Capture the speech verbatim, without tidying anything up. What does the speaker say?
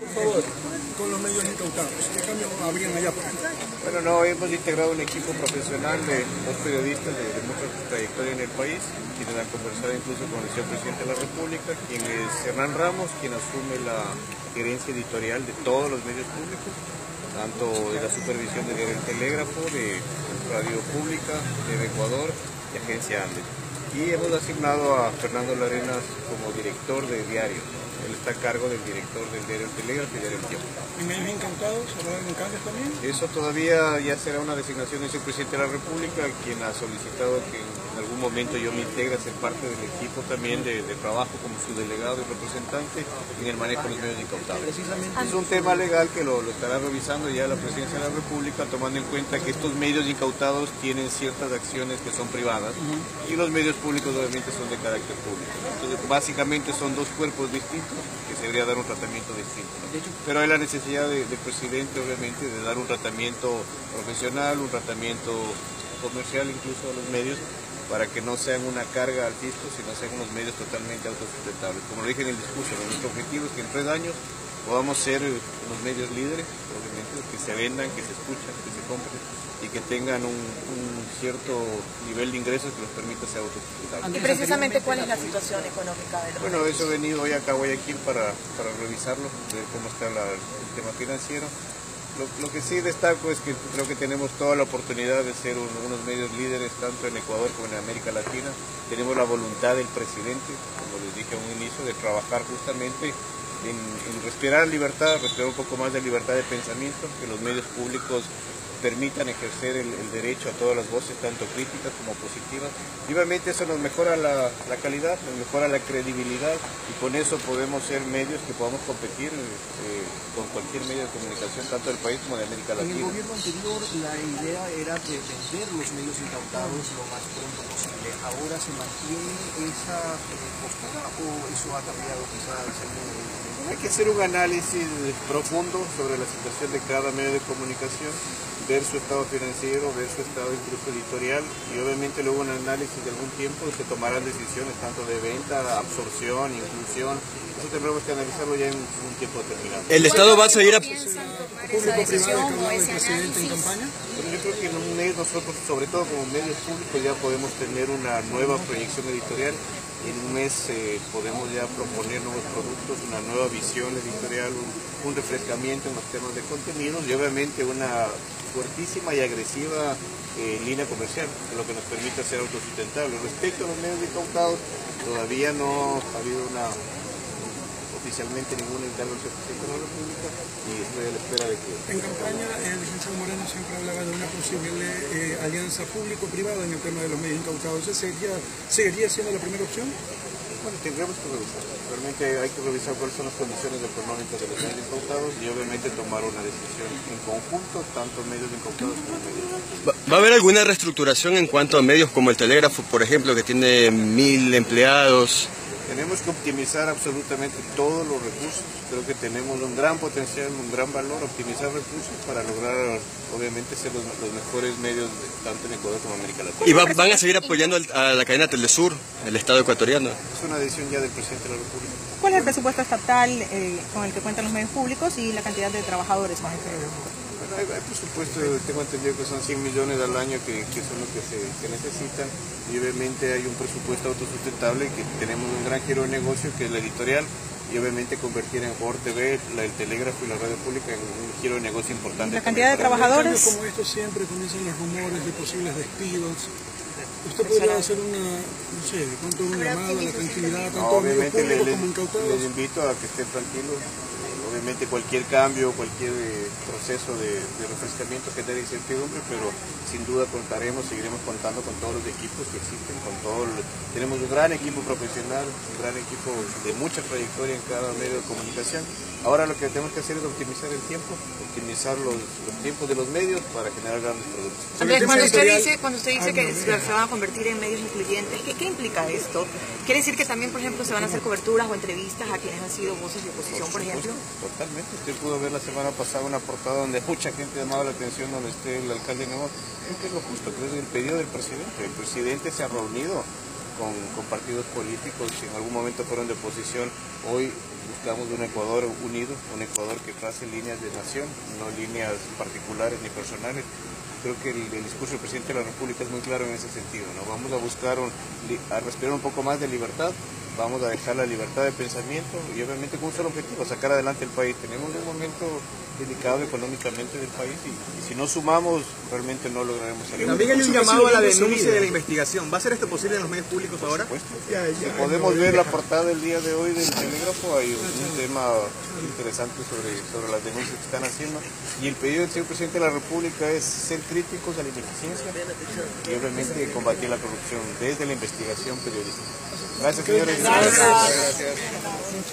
Por favor, con los medios incautados, ¿qué cambio habrían allá? Bueno, no, hemos integrado un equipo profesional de dos periodistas de, de mucha trayectoria en el país, quienes han conversado incluso con el señor presidente de la República, quien es Hernán Ramos, quien asume la gerencia editorial de todos los medios públicos, tanto de la supervisión del El Telégrafo, de Radio Pública, de Ecuador y Agencia Andes. Y hemos asignado a Fernando Larenas como director de diario. Él está a cargo del director del diario El Telégrafo y del El Tiempo. ¿Y medios incautados? ¿Habrá incautados también? Eso todavía ya será una designación del señor presidente de la República, quien ha solicitado que en algún momento yo me integre a ser parte del equipo también de, de trabajo como su delegado y representante en el manejo de los medios incautados. Precisamente es un tema legal que lo, lo estará revisando ya la presidencia de la República, tomando en cuenta que estos medios incautados tienen ciertas acciones que son privadas y los medios públicos obviamente son de carácter público. Entonces básicamente son dos cuerpos distintos que se debería dar un tratamiento distinto, ¿no? De hecho, pero hay la necesidad de, del presidente obviamente de dar un tratamiento profesional, un tratamiento comercial incluso a los medios, para que no sean una carga al fisco, sino sean unos medios totalmente autosustentables. Como lo dije en el discurso, nuestro objetivo es que en tres años podamos ser unos medios líderes, obviamente, que se vendan, que se escuchan, que se compren y que tengan un, un cierto nivel de ingresos que los permita ser autosustentables. ¿Y precisamente cuál es la situación económica de los Bueno, eso he venido hoy acá a Guayaquil para, para revisarlo, ver cómo está la, el tema financiero. Lo, lo que sí destaco es que creo que tenemos toda la oportunidad de ser un, unos medios líderes tanto en Ecuador como en América Latina. Tenemos la voluntad del presidente, como les dije a un inicio, de trabajar justamente en, en respirar libertad, respirar un poco más de libertad de pensamiento, que los medios públicos permitan ejercer el, el derecho a todas las voces, tanto críticas como positivas. Y obviamente eso nos mejora la, la calidad, nos mejora la credibilidad y con eso podemos ser medios que podamos competir eh, con cualquier medio de comunicación, tanto del país como de América Latina. En el gobierno anterior la idea era defender los medios incautados lo más pronto posible. ¿Ahora se mantiene esa postura o eso ha cambiado quizás en el... Hay que hacer un análisis profundo sobre la situación de cada medio de comunicación, ver su estado financiero, ver su estado incluso editorial y obviamente luego un análisis de algún tiempo se tomarán decisiones tanto de venta, absorción, inclusión. Eso tendremos que analizarlo ya en un tiempo determinado. ¿El Estado va a seguir a público-privado que el presidente en campaña? Yo creo que nosotros, sobre todo como medios públicos, ya podemos tener una nueva proyección editorial. En un mes eh, podemos ya proponer nuevos productos, una nueva visión editorial, un, un refrescamiento en los temas de contenidos y obviamente una fuertísima y agresiva eh, línea comercial, lo que nos permite ser autosustentables. Respecto a los medios incautados, todavía no ha habido una... oficialmente ninguna intervención de la República y estoy a la espera de que... En campaña, el licenciado Moreno siempre hablaba de una posible eh, alianza público-privada en el tema de los medios incautados. ¿Esa sería, seguiría siendo la primera opción? Bueno, tendríamos que revisar. Realmente hay que revisar cuáles son las condiciones económicas de los medios incautados y obviamente tomar una decisión en conjunto, tanto medios incautados como medios. ¿Va a haber alguna reestructuración en cuanto a medios como El Telégrafo, por ejemplo, que tiene mil empleados? Tenemos que optimizar absolutamente todos los recursos. Creo que tenemos un gran potencial, un gran valor, optimizar recursos para lograr, obviamente, ser los, los mejores medios tanto en Ecuador como en América Latina. ¿Y va, van a seguir apoyando a la cadena Telesur, el Estado ecuatoriano? Es una decisión ya del presidente de la República. ¿Cuál es el presupuesto estatal eh, con el que cuentan los medios públicos y la cantidad de trabajadores? Con el que... Hay, hay presupuesto, tengo entendido que son cien millones al año que, que son los que se, se necesitan y obviamente hay un presupuesto autosustentable que tenemos un gran giro de negocio que es la editorial y obviamente convertir en JorTV, la, el Telégrafo y la Radio Pública en un giro de negocio importante. La cantidad de trabajadores... Como esto siempre comienzan los rumores de posibles despidos. ¿Usted podría hacer una, no sé, cuánto un llamado a la tranquilidad, tanto no, obviamente les, les invito a que estén tranquilos. Obviamente cualquier cambio, cualquier proceso de, de refrescamiento genera incertidumbre, pero sin duda contaremos, seguiremos contando con todos los equipos que existen, con todo el, tenemos un gran equipo profesional, un gran equipo de mucha trayectoria en cada medio de comunicación. Ahora lo que tenemos que hacer es optimizar el tiempo, optimizar los, los tiempos de los medios para generar grandes productos. Andrés, cuando usted dice, cuando usted dice que se van a convertir en medios influyentes, ¿qué, qué implica esto? ¿Quiere decir que también, por ejemplo, se van a hacer coberturas o entrevistas a quienes han sido voces de oposición, por ejemplo? Totalmente, usted pudo ver la semana pasada una portada donde mucha gente llamaba la atención donde esté el alcalde de Nueva York. Creo que es lo justo, creo que es el pedido del presidente. El presidente se ha reunido con, con partidos políticos que en algún momento fueron de oposición. Hoy buscamos un Ecuador unido, un Ecuador que trace líneas de nación, no líneas particulares ni personales. Creo que el, el discurso del presidente de la República es muy claro en ese sentido, ¿no? Vamos a buscar, un, a respirar un poco más de libertad, vamos a dejar la libertad de pensamiento y obviamente con un solo objetivo, sacar adelante el país. Tenemos un momento delicado económicamente del país y, y si no sumamos, realmente no lograremos salir. También hay un llamado a la denuncia de la investigación. ¿Va a ser esto posible en los medios públicos ahora? Por supuesto. Ya, ya, si podemos ver la portada del día de hoy del Telégrafo, hay un tema interesante sobre, sobre las denuncias que están haciendo. Y el pedido del señor presidente de la República es ser críticos a la ineficiencia y obviamente combatir la corrupción desde la investigación periodística. Gracias, señores. Gracias. Gracias.